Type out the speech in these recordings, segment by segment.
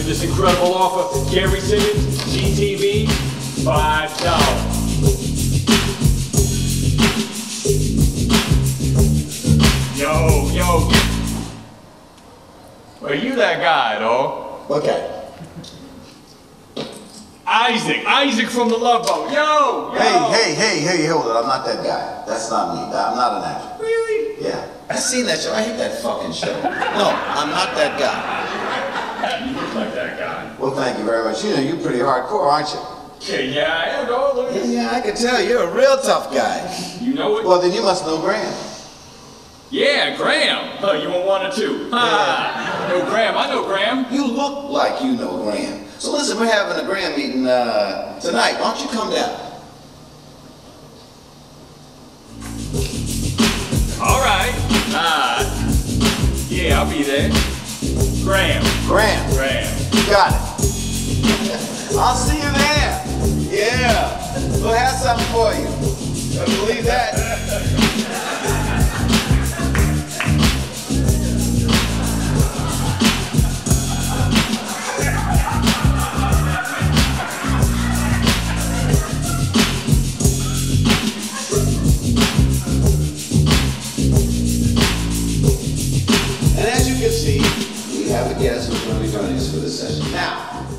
you this incredible offer. Gary Simmons, GTV, $5. Yo, yo. Are you that guy, though? Okay. Isaac from The Love Boat. Yo, yo. Hey, hold it. I'm not that guy. That's not me. I'm not an actor. Really? Yeah. I seen that show. I hate that fucking show. No, I'm not that guy. You look like that guy. Well, thank you very much. You know, you're pretty hardcore, aren't you? Yeah, I know. Look at yeah, I can tell. You're a real tough guy. You know it. Well, then you must know Graham. Yeah, Graham. Oh, you want one or two? Ah, yeah. No, Graham. I know Graham. You look like you know Graham. So listen, we're having a Graham meeting tonight. Why don't you come down? All right. Yeah, I'll be there. Graham. You got it. I'll see you there. Yeah. We'll have something for you. I believe that. Guess who's going to be joining us for this session. Now,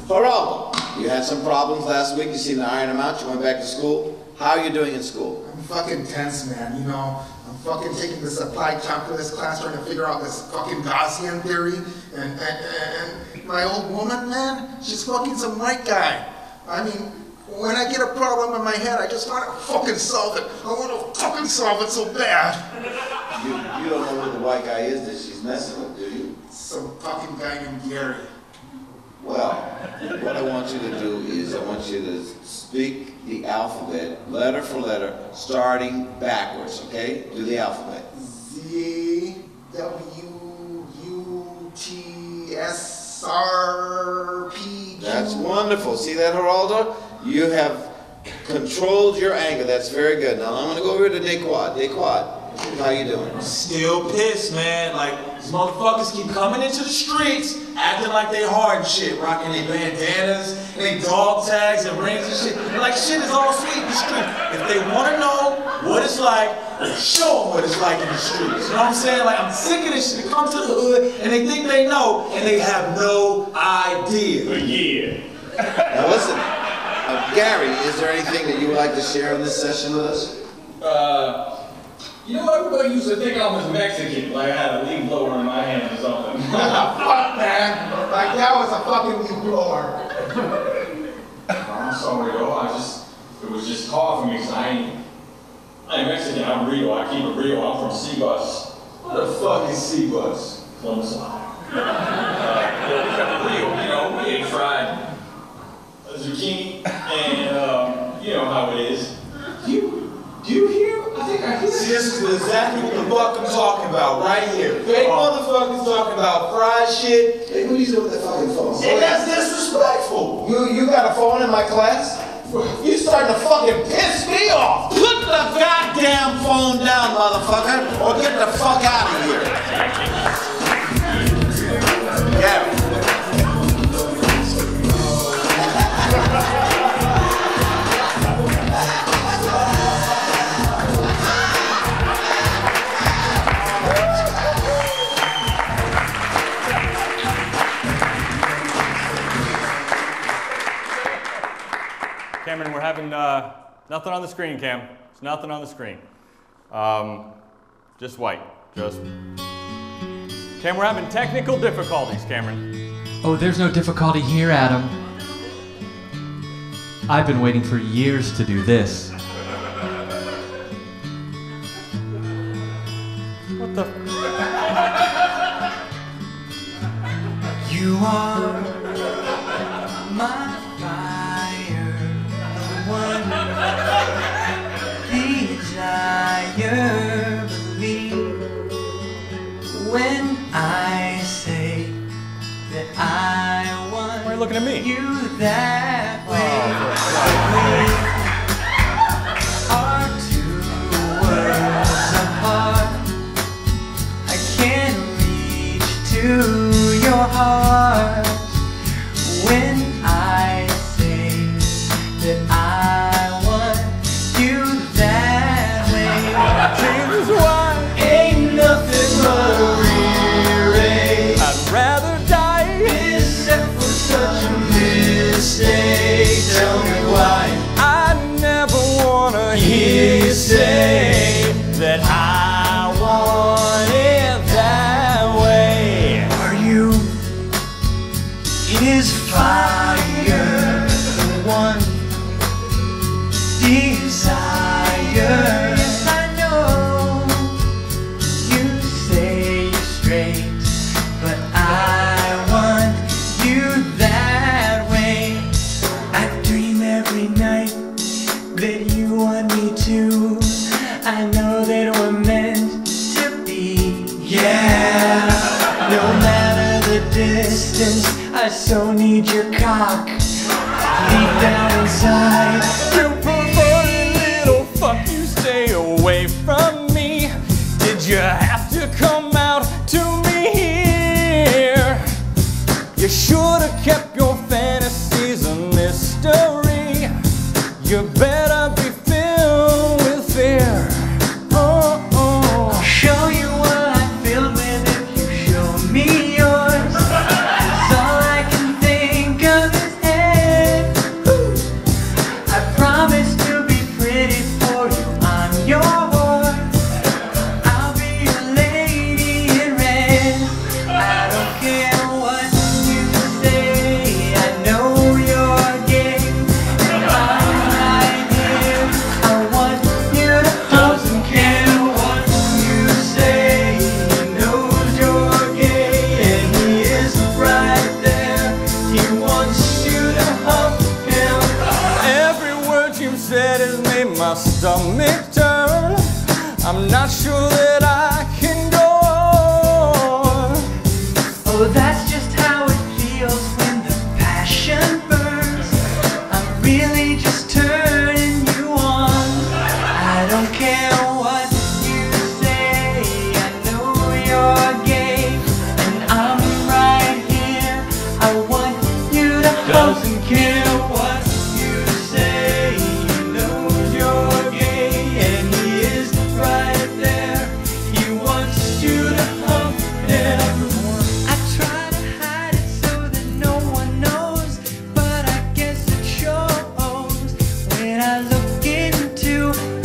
Geraldo, you had some problems last week. You seemed to iron them out. You went back to school. How are you doing in school? I'm fucking tense, man. You know, I'm fucking taking this applied calculus class trying to figure out this fucking Gaussian theory. And my old woman, man, she's fucking some white guy. I mean, when I get a problem in my head, I just want to fucking solve it. I want to fucking solve it so bad. You don't know who the white guy is that she's messing with, do you? Some fucking guy named Gary. Well, what I want you to do is I want you to speak the alphabet, letter for letter, starting backwards, okay? Do the alphabet. Z-W-U-T-S-R-P-Q. That's wonderful. See that, Geraldo? You have controlled your anger. That's very good. Now I'm going to go over to Dequad. Dequad. How you doing? Still pissed, man. Like, these motherfuckers keep coming into the streets, acting like they hard and shit, rocking their bandanas, and they dog tags and rings and shit. And like, shit is all sweet in the street. If they want to know what it's like, show them what it's like in the streets. You know what I'm saying? Like, I'm sick of this shit. They come to the hood, and they think they know, and they have no idea. But yeah. Now listen, Gary, is there anything that you would like to share in this session with us? You know, everybody used to think I was Mexican, like I had a leaf blower in my hand or something. Fuck, man. Like, that was a fucking leaf blower. I'm sorry, though. It was just hard for me, because I ain't Mexican. I'm real. I keep it real. I'm from C-Bus. What the fuck is C-Bus? Columbus, Ohio. We kept it real, you know. We ain't tried a zucchini, and, you know how it is. Do you hear? I think I can see this is exactly what the fuck I'm talking about right here. Fake motherfuckers talking about fried shit. Hey, what are you doing with that fucking phone? And that's disrespectful. You got a phone in my class? You starting to fucking piss me off. Put the goddamn phone down, motherfucker, or get the fuck out of here. Gary. Cameron, we're having nothing on the screen, Cam. It's nothing on the screen. Just white. Just. Cam, we're having technical difficulties, Cameron. Oh, there's no difficulty here, Adam. I've been waiting for years to do this. What the? You are my desire, believe when I say that I want. Why are you looking at me? You that way. We are two worlds apart. I can't reach to your heart. to say that I want it that way. Are you? It is fire, the one desire. Yes, I know. You say you're straight, but I want you that way. I dream every night that you want me to. I know that we're meant to be. Yeah. No matter the distance, I so need your cock. Deep down inside, you perverted little fuck, you stay away from me. Did you have to come out to me here? You should have kept your fantasies a mystery. You better be filled with fear. Oh, oh. I'll show you what I feel when if you show me yours. 'Cause all I can think of is head. I promise to be pretty for you on your horse. I'll be a lady in red. I don't care what you say. I know you're gay. And I'm right here. I want you to hold. Doesn't care what you say. He knows you're gay. And he is right there. He wants you to hug him. Every word you said has made my stomach turn. I'm not sure that I can go on. Oh, that's just how it feels when the passion burns. I'm really just turning you on. I don't care what you say. I know you're gay, and I'm right here. I want you to hug. Doesn't care what you say. He knows you're gay, and he is right there. He wants you to hug him. I try to hide it so that no one knows, but I guess it shows when I look into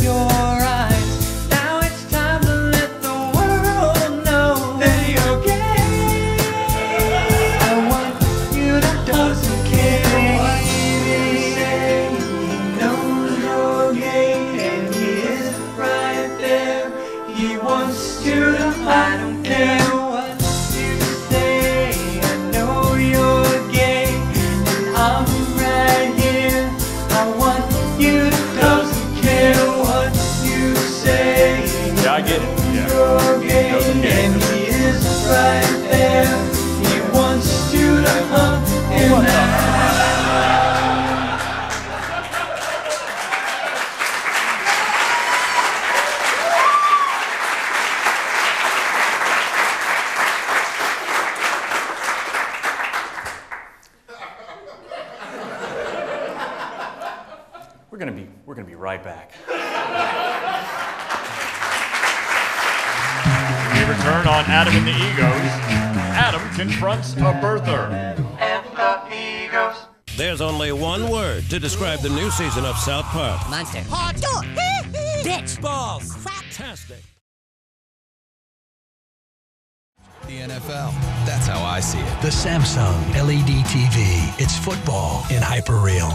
your eyes. Now it's time to let the world know that you're gay. I want you to doesn't care what you say. He knows you're gay, and he is right there. He wants you to. I don't care what you say. I know you're gay, and I'm right here. I want you to. Doesn't care what you say. Yeah, I get it. You're gay, Doesn't care. And he is right there. He wants you to hug him. We're gonna be right back. We return on Adam and the Egos. Adam confronts a birther. There's only one word to describe the new season of South Park. Monster. Hot dog. Bitch. Balls. Fantastic. The NFL. That's how I see it. The Samsung LED TV. It's football in hyperreal.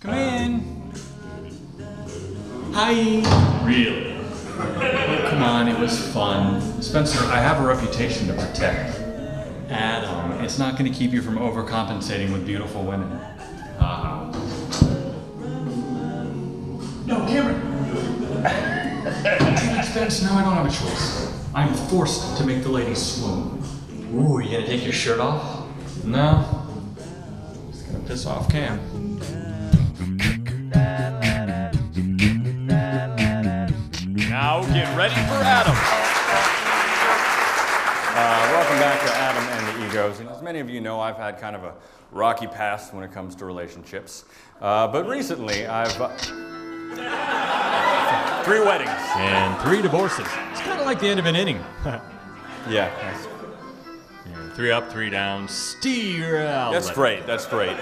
Come in. Hi. Really? Oh, come on, it was fun. Spencer, I have a reputation to protect. Adam, it's not going to keep you from overcompensating with beautiful women. No, Cameron! Damn it, Spence, now I don't have a choice. I'm forced to make the ladies swoon. Ooh, you gonna take your shirt off? No. It's gonna piss off Cam. Now get ready for Adam. Welcome back to Adam and the Egos. And as many of you know, I've had kind of a rocky past when it comes to relationships. But recently, I've... 3 weddings. And 3 divorces. It's kind of like the end of an inning. Yeah. And 3 up, 3 down. Steer out. That's great. That's great.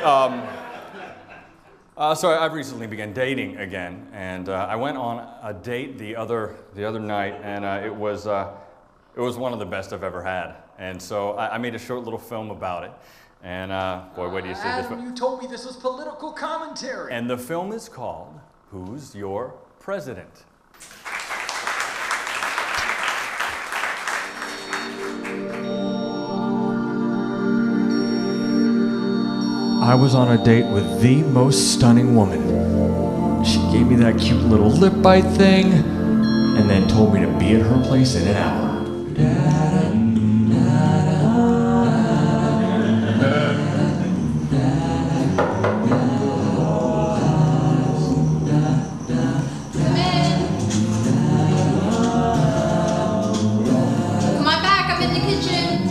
So I've recently begun dating again, and I went on a date the other night, and it was one of the best I've ever had. And so I made a short little film about it. And boy, what do you say? Adam, you told me this was political commentary. And the film is called "Who's Your President?" I was on a date with the most stunning woman. She gave me that cute little lip bite thing, and then told me to be at her place in an hour. Come on back, I'm in the kitchen.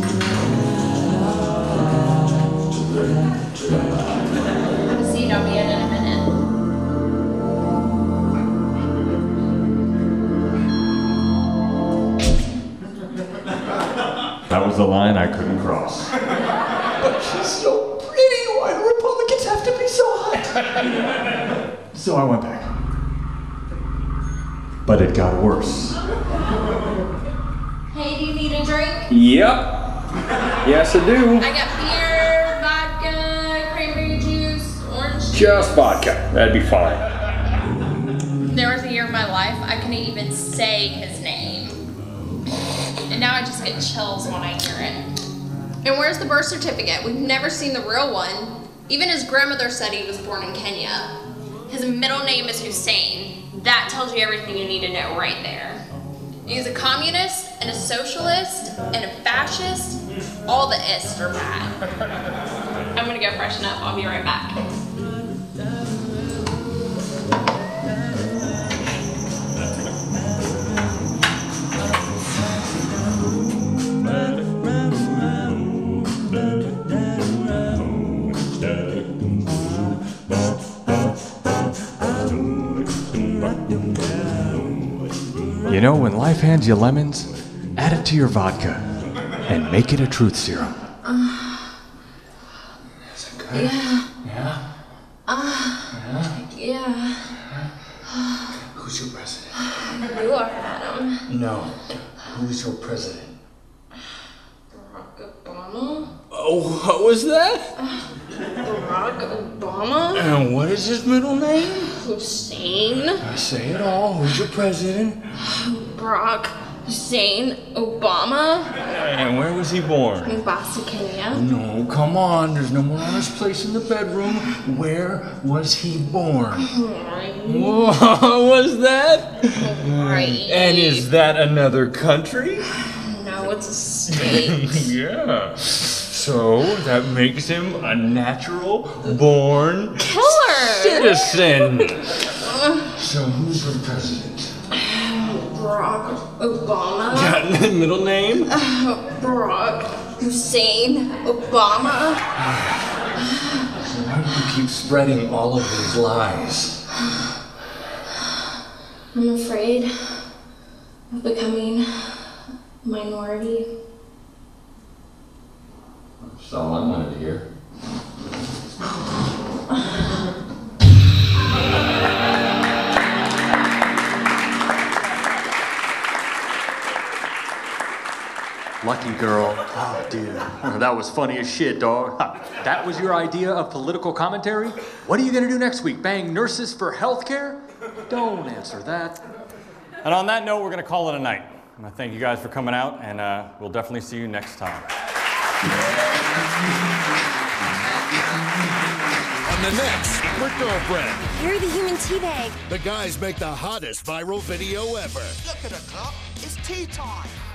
That was the line I couldn't cross. But she's so pretty. Why do Republicans have to be so hot? So I went back. But it got worse. Hey, do you need a drink? Yep. Yes, I do. I got beer, vodka, cranberry juice, orange juice. Just vodka. That'd be fine. There was a year of my life I couldn't even say his name. And now I just get chills when I hear it. And where's the birth certificate? We've never seen the real one. Even his grandmother said he was born in Kenya. His middle name is Hussein. That tells you everything you need to know right there. He's a communist and a socialist and a fascist. All the ists are bad. I'm gonna go freshen up. I'll be right back. You know, when life hands you lemons, add it to your vodka and make it a truth serum. Is it good? Yeah. Yeah? Yeah. Who's your president? You are, Adam. No. Who's your president? Barack Obama. Oh, what was that? Barack Obama. And what is his middle name? Hussein. I say it all. Who's your president? Barack Hussein Obama. And where was he born? In Mombasa, Kenya. No, come on. There's no more honest place in the bedroom. Where was he born? What was that? Right. And is that another country? No, it's a state. Yeah. So that makes him a natural-born killer citizen. So who's the president? Barack Obama. Got the middle name? Barack Hussein Obama. So why do you keep spreading all of these lies? I'm afraid of becoming a minority. That's all I wanted to hear. Lucky girl. Oh, dude. That was funny as shit, dog. That was your idea of political commentary? What are you going to do next week? Bang nurses for healthcare? Don't answer that. And on that note, we're going to call it a night. And I thank you guys for coming out, and we'll definitely see you next time. On the next, we're Girlfriend. You're the human teabag. The guys make the hottest viral video ever. Look at the clock. It's tea time.